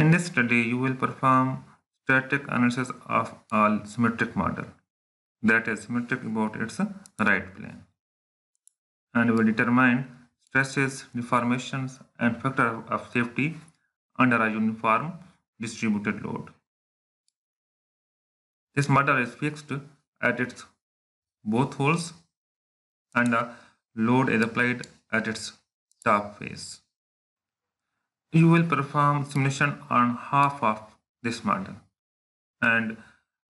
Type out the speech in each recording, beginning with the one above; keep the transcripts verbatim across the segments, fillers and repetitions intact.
In this study, you will perform static analysis of all symmetric model, that is symmetric about its right plane, and we will determine stresses, deformations and factor of safety under a uniform distributed load. This model is fixed at its both poles and the load is applied at its top face. You will perform simulation on half of this model and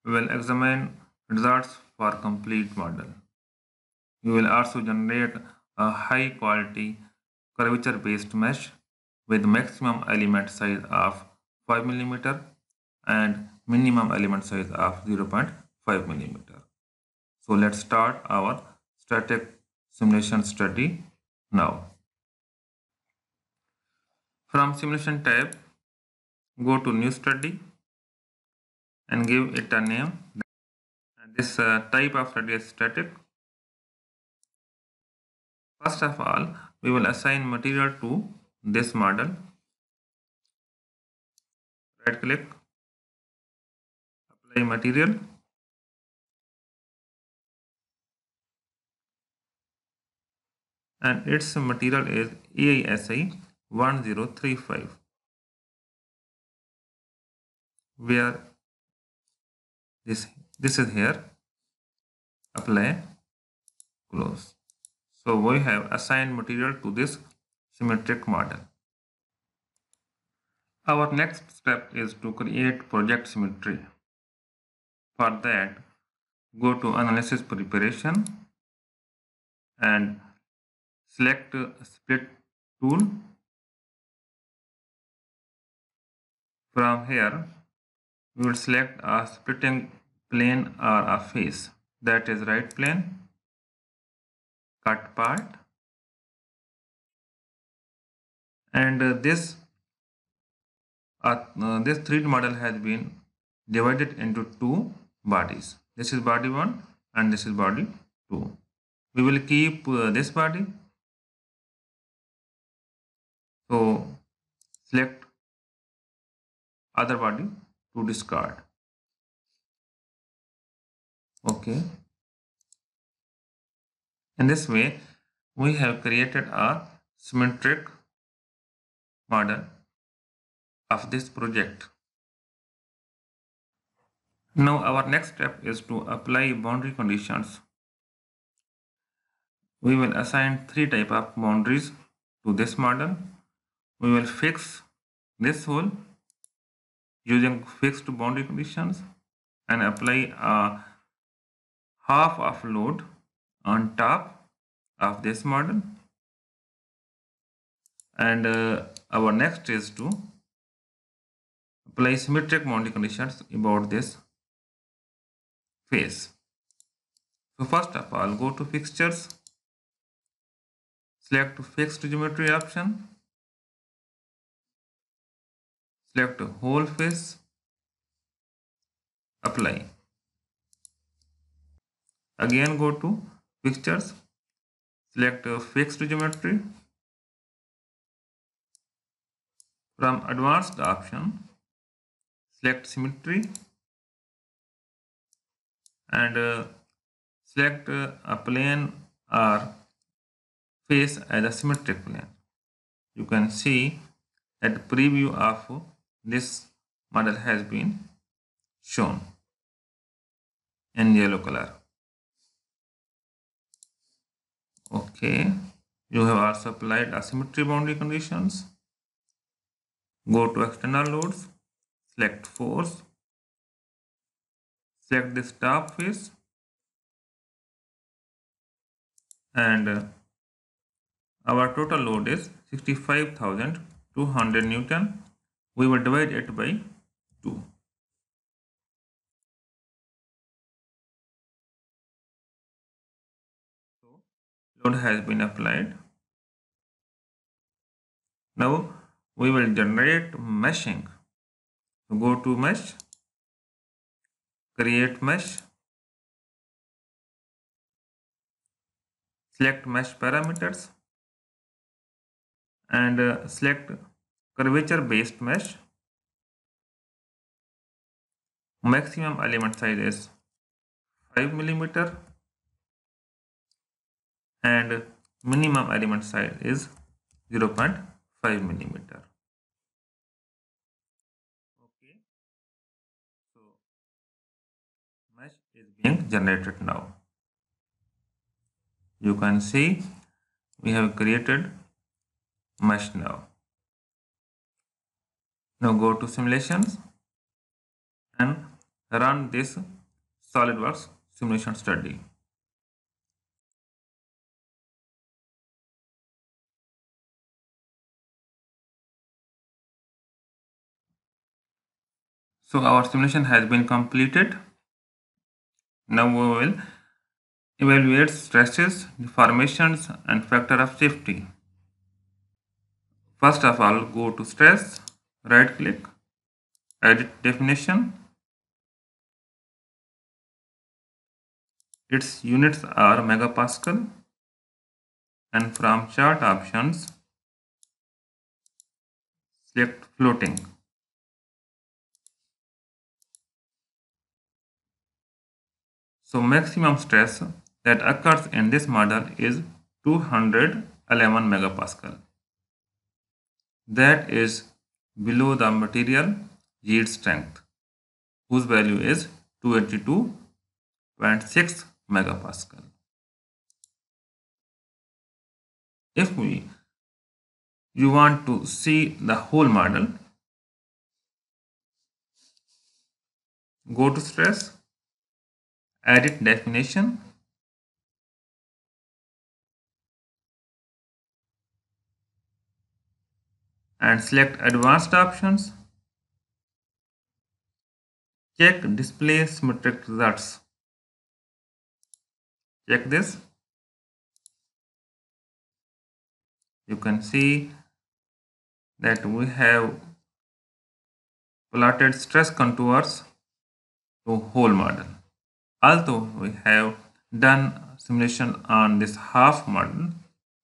will examine results for complete model. You will also generate a high quality curvature based mesh with maximum element size of five millimeters and minimum element size of zero point five millimeters. So let's start our static simulation study now. From simulation tab, go to new study and give it a name. And this uh, type of study is static. First of all, we will assign material to this model. Right click, apply material. And its material is A I S I ten thirty-five, where this this is here. Apply, close. So we have assigned material to this symmetric model. Our next step is to create project symmetry. For that, go to analysis preparation and select split tool. From here, we will select a splitting plane or a face, that is right plane, cut part, and uh, this uh, uh, this three D model has been divided into two bodies. This is body one and this is body two. We will keep uh, this body. So select other body to discard. Okay. In this way, we have created a symmetric model of this project. Now our next step is to apply boundary conditions. We will assign three types of boundaries to this model. We will fix this hole using fixed boundary conditions and apply a half of load on top of this model. And uh, our next is to apply symmetric boundary conditions about this face. So first of all, go to fixtures, select fixed geometry option, select whole face, apply. Again go to fixtures, select fixed geometry. From advanced option, select symmetry and uh, select uh, a plane or face as a symmetric plane. You can see that preview of this model has been shown in yellow color. Okay, you have also applied asymmetry boundary conditions. Go to external loads, select force, select this top face and uh, our total load is sixty-five thousand two hundred newton. We will divide it by two. So load has been applied. Now we will generate meshing. Go to mesh, create mesh, select mesh parameters and uh, select curvature based mesh Maximum element size is five millimeter and minimum element size is zero point five millimeter. Okay, so mesh is being generated now. You can see we have created mesh now. Now go to simulations and run this SolidWorks simulation study. So our simulation has been completed. Now we will evaluate stresses, deformations and factor of safety. First of all, go to stress, right click, edit definition. Its units are megapascal, and from chart options select floating. So maximum stress that occurs in this model is two hundred eleven megapascal. That is below the material yield strength, whose value is two eighty-two point six megapascal. If we you want to see the whole model, go to stress, edit definition, and select advanced options. Check display symmetric results. Check this. You can see that we have plotted stress contours to whole model. Although we have done simulation on this half model,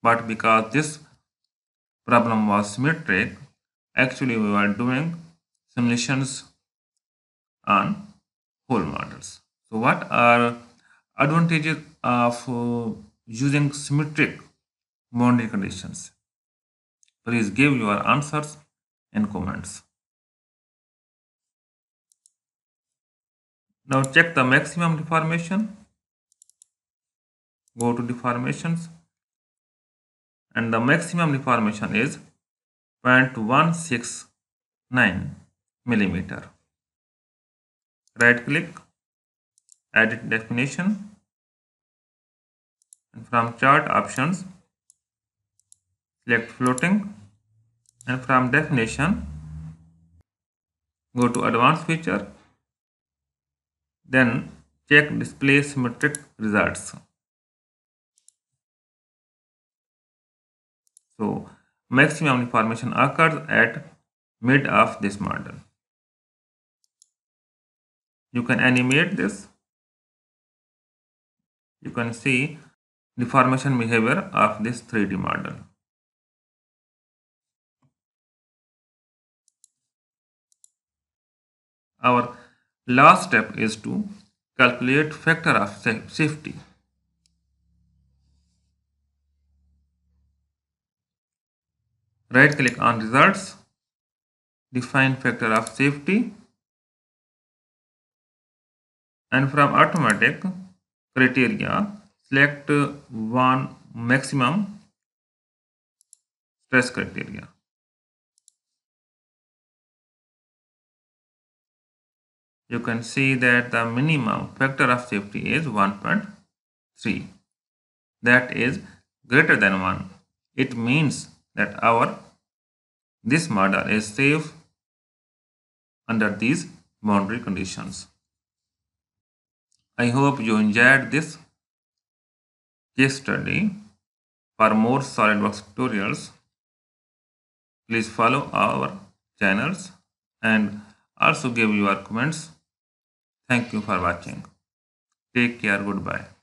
but because this problem was symmetric, actually we were doing simulations on whole models. So what are advantages of uh, using symmetric boundary conditions? Please give your answers in comments. Now check the maximum deformation. Go to deformations, and the maximum deformation is zero point one six nine millimeter. Right click, edit definition, and from chart options select floating, and from definition go to advanced feature. Then check display symmetric results. So maximum deformation occurs at mid of this model. You can animate this. You can see deformation behavior of this three D model. Our last step is to calculate factor of safety. Right click on results, define factor of safety, and from automatic criteria select one maximum stress criteria. You can see that the minimum factor of safety is one point three. That is greater than one. It means that our this model is safe under these boundary conditions. I hope you enjoyed this case study. For more SolidWorks tutorials, please follow our channels and also give your comments. Thank you for watching. Take care. Goodbye.